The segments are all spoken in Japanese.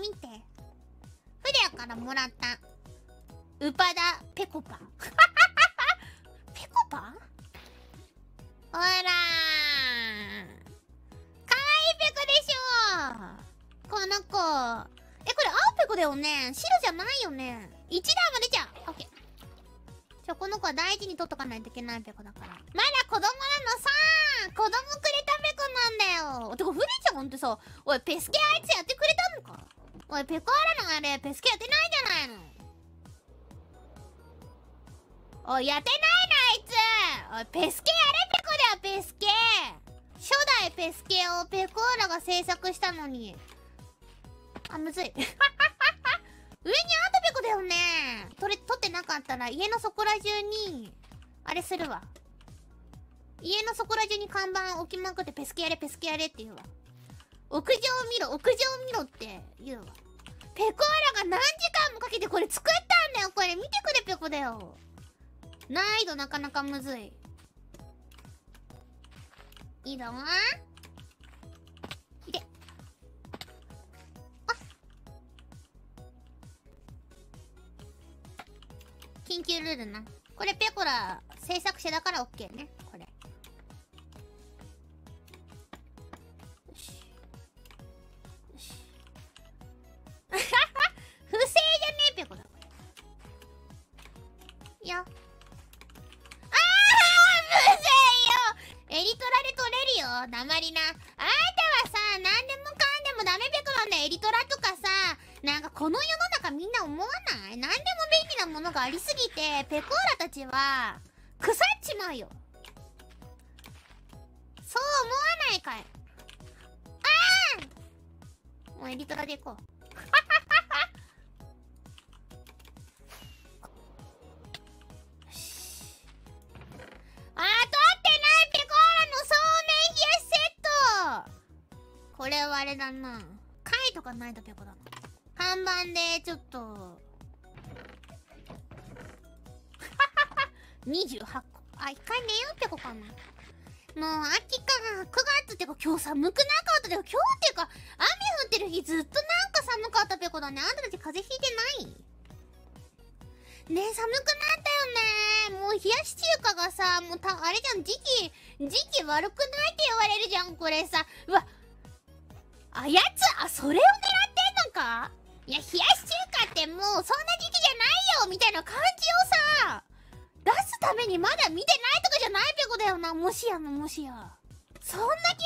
見て、フレアからもらったウパダペコパペコパ、ほらー、かわいいペコでしょこの子。え、これ青ペコだよね、白じゃないよね。1段までちゃう。オッケー。じゃあこの子は大事に取っとかないといけないペコだから。まだ子供なのさー、子供くれたペコなんだよ。てかフレちゃんってさ、おいペスケあいつやってくれたのか。おいペコあらのあれペスケやってないじゃないの。おいやってないなあいつ。おいペスケやれペコだよペスケ。初代ペスケをペコーラが制作したのに。あ、むずい。上にアートペコだよね。取ってなかったら家のそこら中に、あれするわ。家のそこら中に看板置きまくってペスケやれペスケやれって言うわ。屋上見ろ、屋上見ろって言うわ。ペコーラが何時間もかけてこれ作ったんだよこれ。見てくれペコだよ。難易度なかなかむずい。いいだわ。いで。あっ。緊急ルールな。これペコラ制作者だからオッケーね。これ。よし。よし。不正じゃねえペコラ。いや。なまりな。あなたはさ、何でもかんでもダメペコなんだよ。エリトラとかさ、なんかこの世の中みんな思わない？何でも便利なものがありすぎて、ペコーラたちは腐っちまうよ。そう思わないかい？あー！もうエリトラでいこう。これはあれだな。貝とかないとペコだな。看板でちょっと。28個。あ、一回寝ようペコかな。もう秋かな。9月ってか今日寒くなかったでも今日っていうか、雨降ってる日ずっとなんか寒かったペコだね。あんたたち風邪ひいてないねえ、寒くなったよね。もう冷やし中華がさ、もうあれじゃん、時期悪くないって言われるじゃん、これさ。うわあやつ、あ、それを狙ってんのか。いや、冷やし中華ってもうそんな時期じゃないよみたいな感じをさ、出すためにまだ見てないとかじゃないペコだよな。もしやもしや。そんな気がする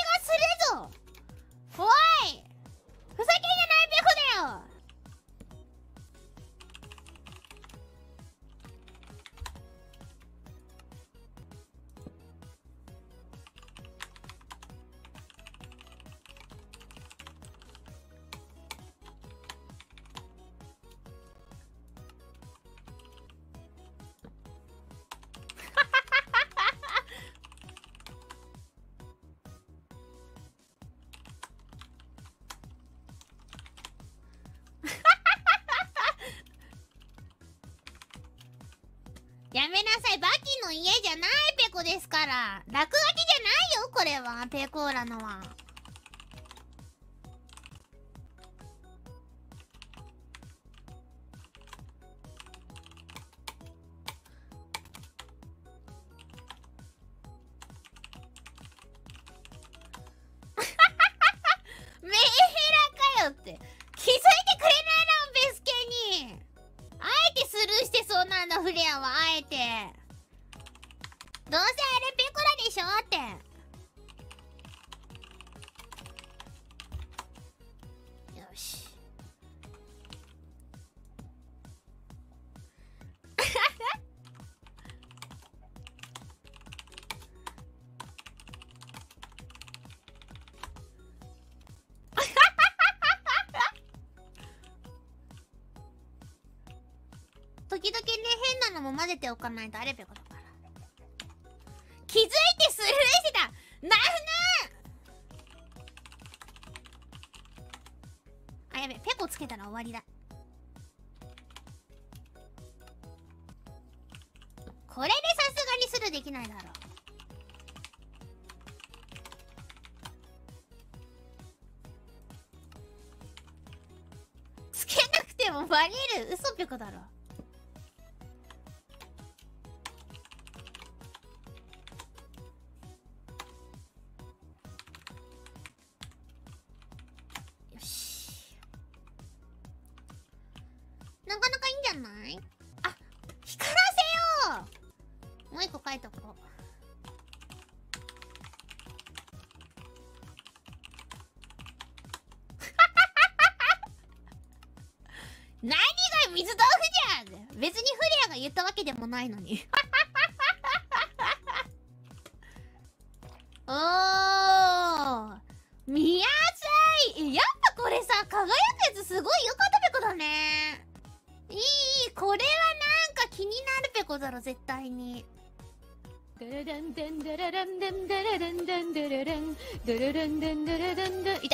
ぞ。おいふざけんじゃないペコだよ。やめなさい、バキの家じゃないペコですから。落書きじゃないよ、これは、ペコーラのは。メンヘラかよって。気づいてくれないの、ペスケに。あえてスルーしてそうなんだ、フレアは。あえて。どうせあれペコラでしょって。よし。時々ね、変なのも混ぜておかないとあれペコだから。気づいてスルーしてた。なんなん？あ、やべ、ペコつけたら終わりだ。これでさすがにスルーできないだろう。つけなくてもバレる。嘘ぴょこだろ。よし。なかなかいいんじゃない？あ、光らせよう。もう一個書いとこう。何が水豆腐じゃん。別にフレアが言ったわけでもないのにおー見やすい。やっぱこれさ、輝くやつすごいよかったペコだね。いい、これはなんか気になるペコだろ絶対に。ダラダンダンダラダンダンダラダンダンダラダンダラダンダンダラダンダン。